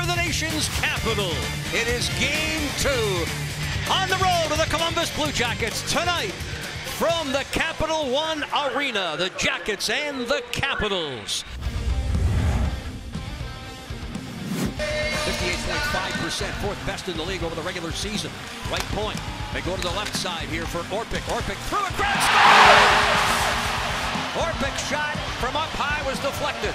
over the nation's capital. It is Game 2 on the road to the Columbus Blue Jackets tonight from the Capital One Arena. The Jackets and the Capitals. 58.5%, fourth best in the league over the regular season. Right point. They go to the left side here for Orpik. Orpik threw it, grabs it! Orpik's shot from up high was deflected.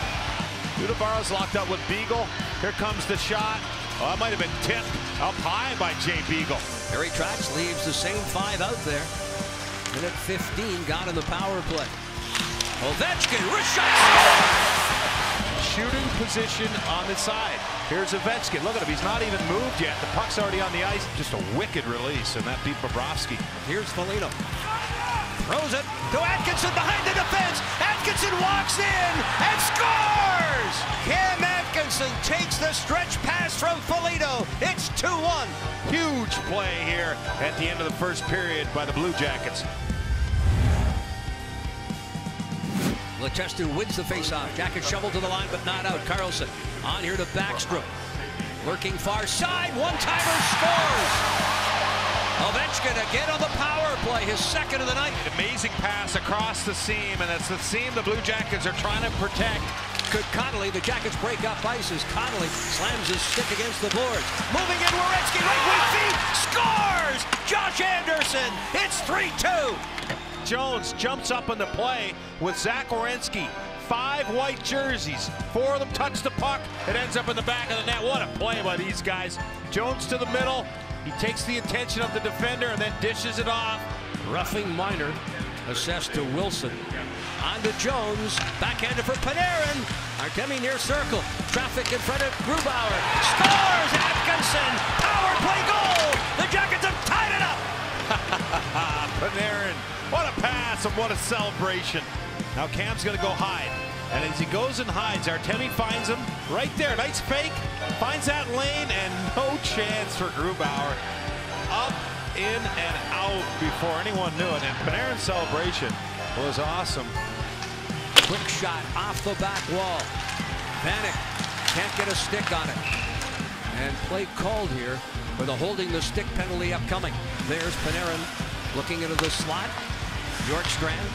Grubauer's locked up with Beagle. Here comes the shot. Oh, that might have been tipped up high by Jay Beagle. Harry Trotz leaves the same five out there. Minute 15 got in the power play. Ovechkin, wrist shot. Shooting position on the side. Here's Ovechkin. Look at him. He's not even moved yet. The puck's already on the ice. Just a wicked release, and that beat Bobrovsky. Here's Foligno. Throws it to Atkinson behind the defense. Atkinson walks in and scores! Cam Atkinson takes the stretch pass from Foligno. It's 2-1. Huge play here at the end of the first period by the Blue Jackets. Letestu wins the faceoff. Jackets shoveled to the line, but not out. Carlson on here to Backstrom. Lurking far side. One-timer scores. Ovechkin again on the power play. His second of the night. Amazing pass across the seam, and that's the seam the Blue Jackets are trying to protect. Could Connolly, the Jackets break up ice as Connolly slams his stick against the boards. Moving in, Werenski right with feet. Scores! Josh Anderson. It's 3-2. Jones jumps up in the play with Zach Werenski. 5 white jerseys. 4 of them touch the puck. It ends up in the back of the net. What a play by these guys. Jones to the middle. He takes the attention of the defender and then dishes it off. Roughing minor. Assessed to Wilson. On to Jones. Backhanded for Panarin. Artemi near circle. Traffic in front of Grubauer. Scores! Atkinson. Power play goal. The Jackets have tied it up. Panarin. What a pass and what a celebration. Now Cam's going to go hide. And as he goes and hides, Artemi finds him right there. Nice fake. Finds that lane and no chance for Grubauer. Up, in, and out before anyone knew it. And Panarin's celebration was awesome. Quick shot off the back wall. Panik can't get a stick on it. And play called here with a holding the stick penalty upcoming. There's Panarin looking into the slot. Yorkstrand.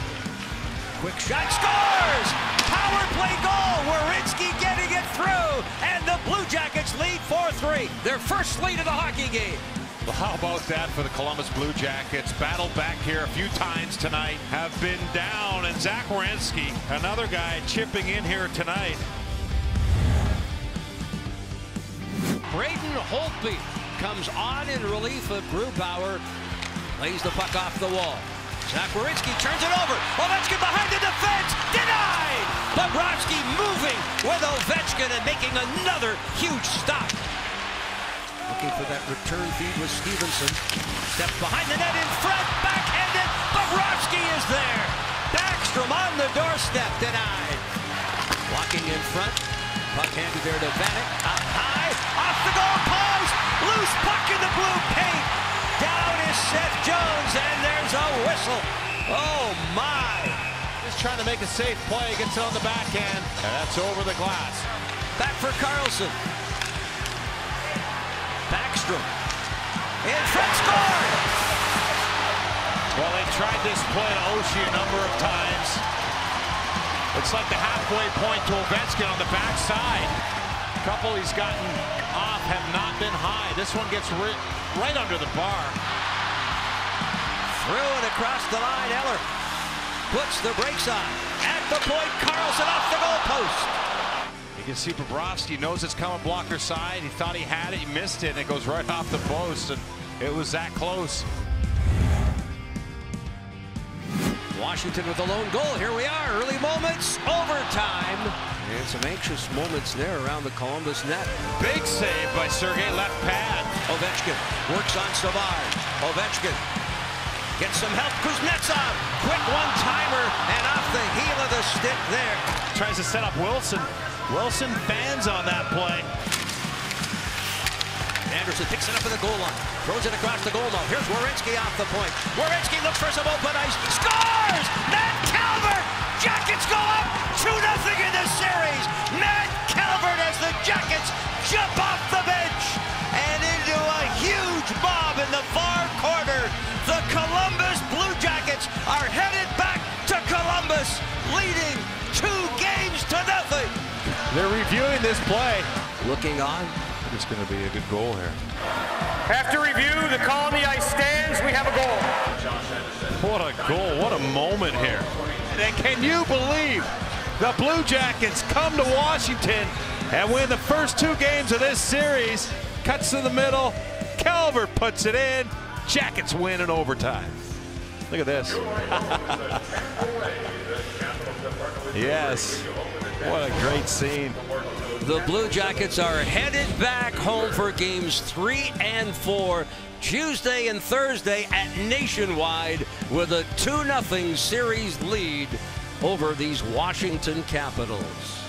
Quick shot, scores! Power play goal, Werenski getting it through, and the Blue Jackets lead 4-3. Their first lead of the hockey game. Well, how about that for the Columbus Blue Jackets? Battled back here a few times tonight, have been down, and Zach Werenski, another guy chipping in here tonight. Brayden Holtby comes on in relief of Grubauer, lays the puck off the wall. Zach Werenski turns it over. Ovechkin behind the defense. Denied! Bobrovsky moving with Ovechkin and making another huge stop. Looking for that return feed with Stevenson. Steps behind the net in front. Backhanded. Bobrovsky is there. Backstrom on the doorstep. Denied. Walking in front. Puck handed there to Vanek. Up high. Off the goal post. Loose puck in the blue paint. Down is Seth Jones, and there's a whistle. Oh, my. Just trying to make a safe play. Gets it on the backhand. And that's over the glass. Back for Carlson. Backstrom. And Fred scored. Well, they tried this play to Oshie a number of times. It's like the halfway point to Ovechkin on the backside. A couple he's gotten off have not been high. This one gets ripped right under the bar. Through and across the line, Eller puts the brakes on. At the point, Carlson off the goal post. You can see Bobrovsky knows it's coming blocker side. He thought he had it, he missed it, and it goes right off the post, and it was that close. Washington with a lone goal. Here we are, early moments, overtime. And some anxious moments there around the Columbus net. Big save by Sergei, left pad. Ovechkin works on Savard. Ovechkin gets some help. Kuznetsov, quick one-timer, and off the heel of the stick there. Tries to set up Wilson. Wilson fans on that play. Anderson picks it up at the goal line. Throws it across the goal line. Here's Werenski off the point. Werenski looks for some open ice. Scores! Matt Calvert! Jackets go up 2-0 in the series. Matt Calvert as the Jackets jump off They're reviewing this play. Looking on. It's going to be a good goal here. After review, the call on the ice stands. We have a goal. What a goal. What a moment here. And can you believe the Blue Jackets come to Washington and win the first two games of this series? Cuts to the middle. Calvert puts it in. Jackets win in overtime. Look at this. Yes. What a great scene. The Blue Jackets are headed back home for games 3 and 4 Tuesday and Thursday at Nationwide with a 2-0 series lead over these Washington Capitals.